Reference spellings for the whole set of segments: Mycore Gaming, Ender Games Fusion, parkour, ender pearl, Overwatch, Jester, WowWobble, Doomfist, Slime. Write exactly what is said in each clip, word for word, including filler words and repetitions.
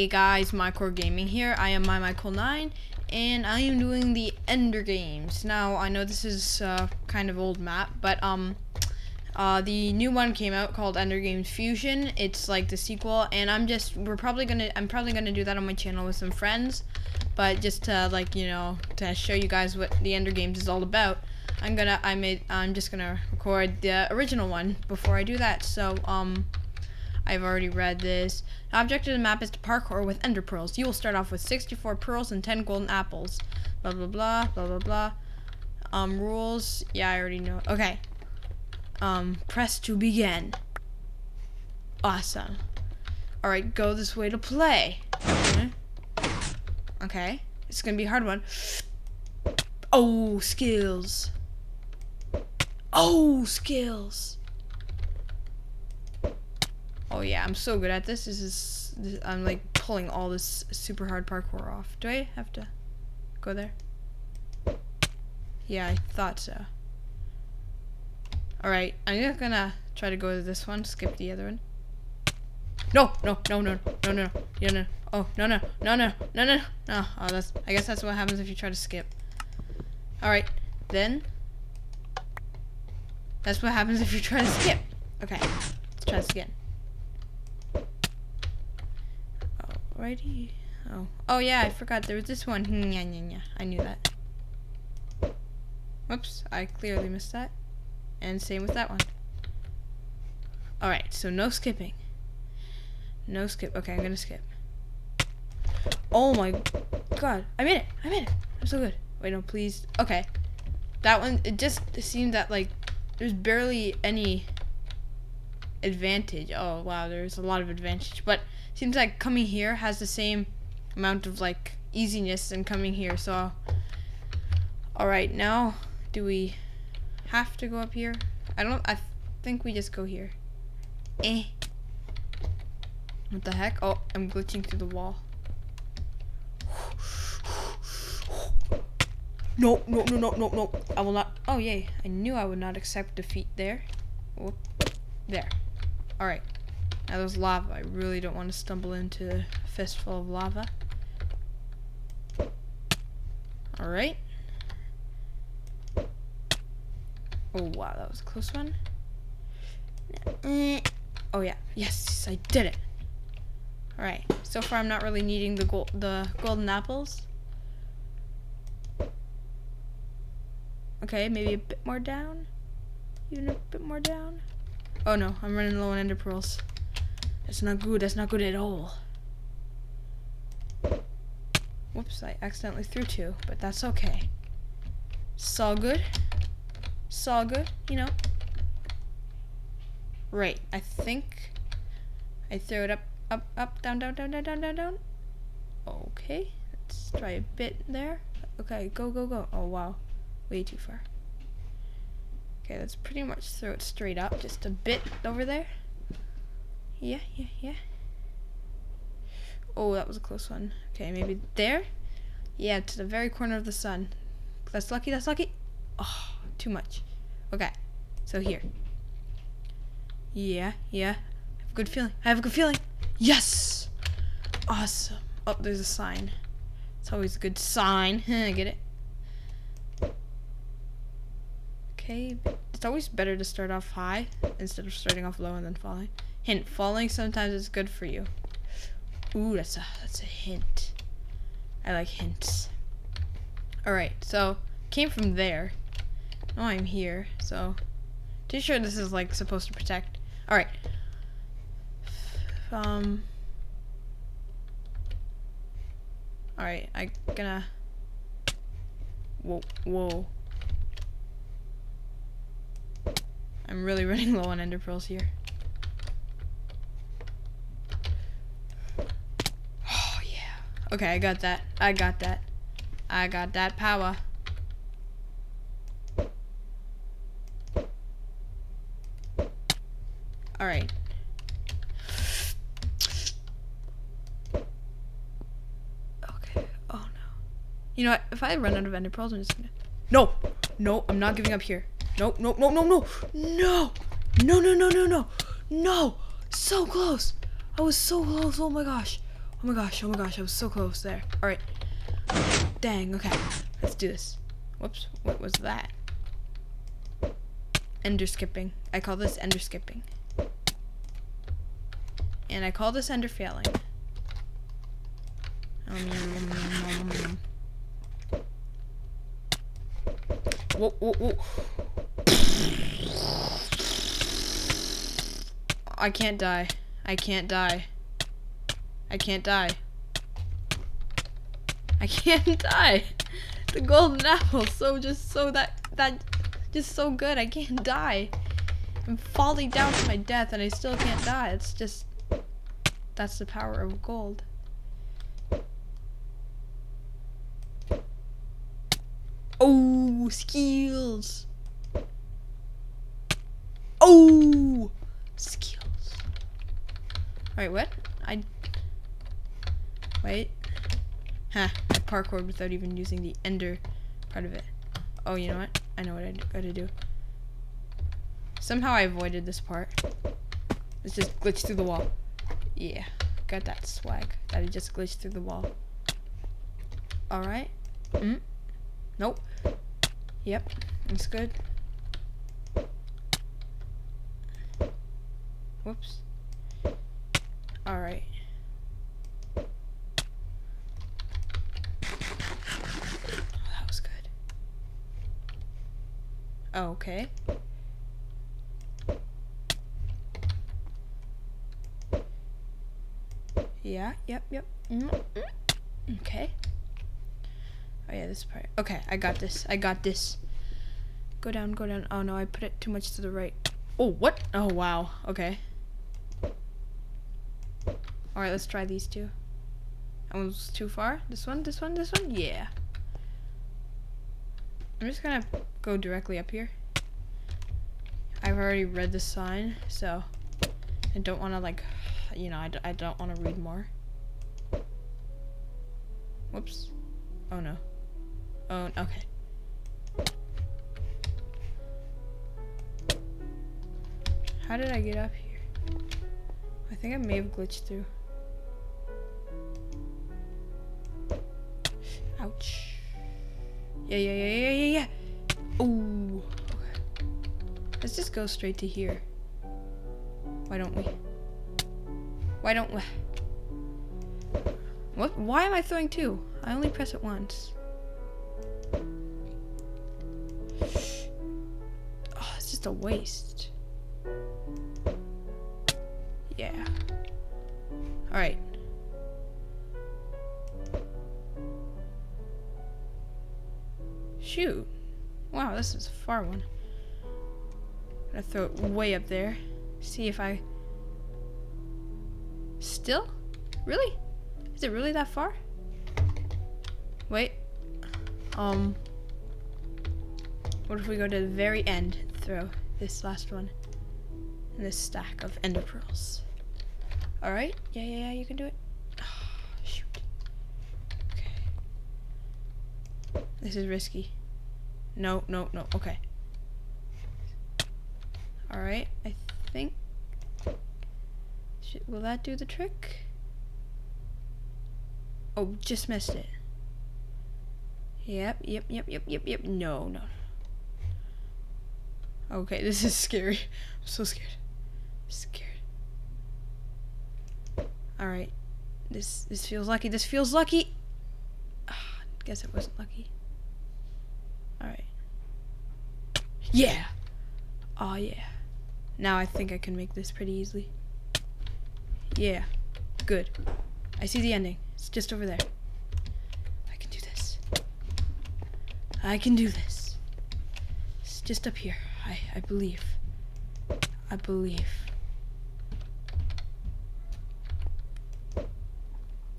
Hey guys, Mycore Gaming here. I am My Mycore nine, and I am doing the Ender Games. Now, I know this is uh, kind of old map, but um, uh, the new one came out called Ender Games Fusion. It's like the sequel, and I'm just we're probably gonna I'm probably gonna do that on my channel with some friends, but just to like you know to show you guys what the Ender Games is all about. I'm gonna I made I'm just gonna record the original one before I do that. So um. I've already read this. The object of the map is to parkour with ender pearls. You will start off with sixty-four pearls and ten golden apples. Blah, blah, blah, blah, blah, blah. Um, rules. Yeah, I already know. Okay. Um, press to begin. Awesome. Alright, go this way to play. Okay. Okay. It's gonna be a hard one. Oh, skills. Oh, skills. Oh yeah, I'm so good at this. This is this, I'm like pulling all this super hard parkour off. Do I have to go there? Yeah, I thought so. All right, I'm just gonna try to go to this one. Skip the other one. No, no, no, no, no, no, no, no. Oh no, no, no, no, no, no, no. Oh, that's. I guess that's what happens if you try to skip. All right, then. That's what happens if you try to skip. Okay, let's try this again. Alrighty. Oh. Oh yeah, I forgot there was this one. Yeah, yeah, yeah. I knew that. Whoops, I clearly missed that. And same with that one. Alright, so no skipping. No skip. Okay, I'm gonna skip. Oh my god. I made it. I made it. I'm so good. Wait, no, please. Okay. That one, it just seemed that, like, there's barely any advantage. Oh wow, there's a lot of advantage, but seems like coming here has the same amount of like easiness than coming here. So all right, now do we have to go up here? I don't I think we just go here. Eh. What the heck? Oh, I'm glitching through the wall. No, no, no, no, no, no. I will not. Oh yay. I knew I would not accept defeat there. Whoop. There. All right. Now there's lava. I really don't want to stumble into a fistful of lava. All right. Oh wow, that was a close one. Oh yeah. Yes, I did it. All right. So far, I'm not really needing the gold, the golden apples. Okay, maybe a bit more down. Even a bit more down. Oh no, I'm running low on ender pearls. That's not good, that's not good at all. Whoops, I accidentally threw two, but that's okay. It's all good. It's all good, you know. Right, I think I threw it up, up, up, down, down, down, down, down, down, down. Okay, let's try a bit there. Okay, go, go, go. Oh wow, way too far. Okay, let's pretty much throw it straight up, just a bit over there. Yeah, yeah, yeah. Oh, that was a close one. Okay, maybe there? Yeah, to the very corner of the sun. That's lucky, that's lucky. Oh, too much. Okay, so here. Yeah, yeah. I have a good feeling. I have a good feeling. Yes! Awesome. Oh, there's a sign. It's always a good sign. I get it. It's always better to start off high instead of starting off low and then falling. Hint, falling sometimes is good for you. Ooh, that's a that's a hint. I like hints. Alright, so came from there. Now I'm here, so too sure this is like supposed to protect. Alright. Um Alright, I gonna Whoa whoa. I'm really running low on ender pearls here. Oh yeah. Okay, I got that. I got that. I got that power. All right. Okay. Oh no. You know what? If I run out of ender pearls, I'm just gonna. No. No, I'm not giving up here. No, no, no, no, no, no, no, no, no, no, no, no, so close. I was so close, oh my gosh. Oh my gosh, oh my gosh, I was so close there. Alright. Dang, okay. Let's do this. Whoops, what was that? Ender skipping. I call this ender skipping. And I call this ender failing. Um, whoa, whoa, whoa. I can't die. I can't die. I can't die. I can't die. The golden apple, so just so that that just so good. I can't die. I'm falling down to my death, and I still can't die. It's just that's the power of gold. Oh, skills. Oh, skills. Alright, what? I... Wait. Huh. I parkoured without even using the ender part of it. Oh, you know what? I know what I gotta do. Somehow I avoided this part. Let's just glitch through the wall. Yeah. Got that swag. That I just glitched through the wall. Alright. Mm. Nope. Yep. That's good. Whoops. Alright. That was good. Oh, okay. Yeah, yep, yep. Mm-hmm. Okay. Oh yeah, this part. Okay, I got this. I got this. Go down, go down. Oh no, I put it too much to the right. Oh, what? Oh, wow. Okay. Alright, let's try these two. That one's too far. This one, this one, this one. Yeah. I'm just gonna go directly up here. I've already read the sign, so I don't want to, like, you know, I, d I don't want to read more. Whoops. Oh no. Oh, okay. How did I get up here? I think I may have glitched through. Ouch. Yeah, yeah, yeah, yeah, yeah, yeah. Oh. Okay. Let's just go straight to here. Why don't we? Why don't we? What? Why am I throwing two? I only press it once. Oh, it's just a waste. Yeah. Alright. Shoot. Wow, this is a far one. I'm gonna throw it way up there. See if I... Still? Really? Is it really that far? Wait. Um. What if we go to the very end and throw this last one and this stack of ender pearls? Alright. Yeah, yeah, yeah, you can do it. Oh, shoot. Okay. This is risky. No, no, no. Okay. Alright, I think. Should, will that do the trick? Oh, just missed it. Yep, yep, yep, yep, yep, yep. No, no. Okay, this is scary. I'm so scared. I'm scared. Alright. This this feels lucky. This feels lucky. I oh, guess it wasn't lucky. Alright. Yeah. Oh yeah. Now I think I can make this pretty easily. Yeah. Good. I see the ending. It's just over there. I can do this. It's just up here. I, I believe. I believe.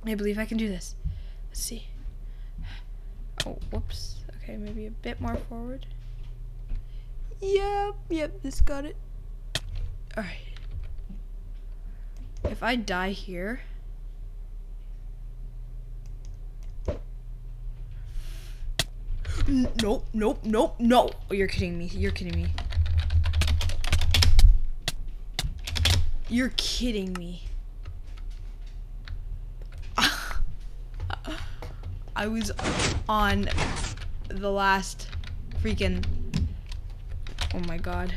I believe I can do this. Let's see. Oh, whoops. Okay, maybe a bit more forward. Yep, yep, this got it. Alright. If I die here... Nope, nope, nope, no. Oh, you're kidding me. You're kidding me. You're kidding me. I was on the last freaking, oh my god,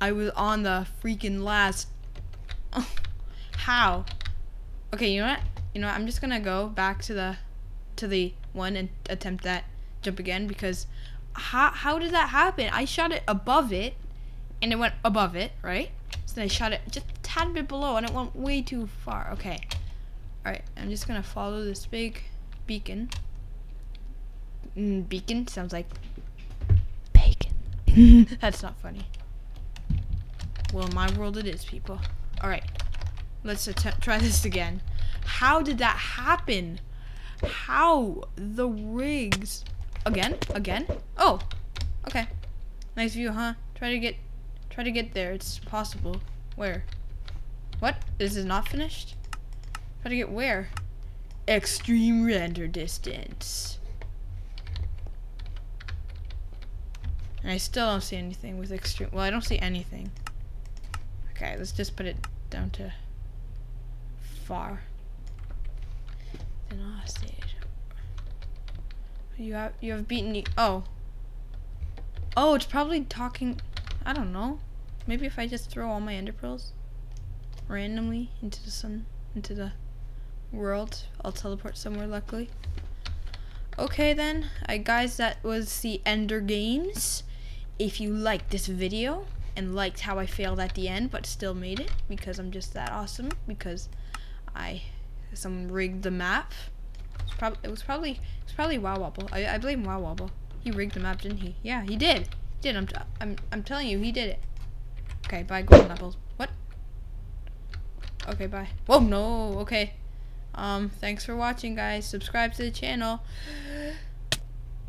I was on the freaking last, oh, how? Okay, you know what, you know what? I'm just gonna go back to the, to the one and attempt that jump again, because how, how did that happen? I shot it above it, and it went above it, right? So then I shot it just a tad bit below, and it went way too far. Okay. Alright, I'm just gonna follow this big beacon. Mm, beacon sounds like bacon. That's not funny. Well, in my world it is, people. Alright, let's attempt, try this again. How did that happen? How? The rigs. Again? Again? Oh! Okay. Nice view, huh? Try to get, try to get there. It's possible. Where? What? This is not finished? Try to get where? Extreme render distance. And I still don't see anything with extreme. Well, I don't see anything. Okay, let's just put it down to far. Then I'll see it. You have, you have beaten the, oh. Oh, it's probably talking, I don't know. Maybe if I just throw all my ender pearls randomly into the sun, into the world, I'll teleport somewhere, luckily. Okay then, I, guys, that was the Ender Games. If you liked this video and liked how I failed at the end but still made it, because I'm just that awesome, because I, someone rigged the map. It's probably, it was probably, it was probably WowWobble. I, I blame WowWobble. He rigged the map, didn't he? Yeah, he did. He did. I'm, t I'm, I'm telling you, he did it. Okay, bye, golden apples. What? Okay, bye. Whoa, no. Okay. Um, thanks for watching, guys. Subscribe to the channel.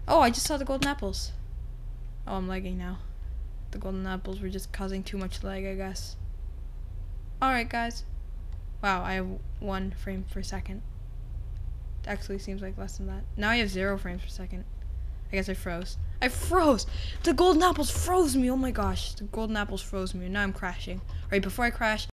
Oh, I just saw the golden apples. Oh, I'm lagging now. The golden apples were just causing too much lag, I guess. Alright, guys. Wow, I have one frame per second. It actually seems like less than that. Now I have zero frames per second. I guess I froze. I froze! The golden apples froze me! Oh my gosh, the golden apples froze me. Now I'm crashing. Alright, before I crash,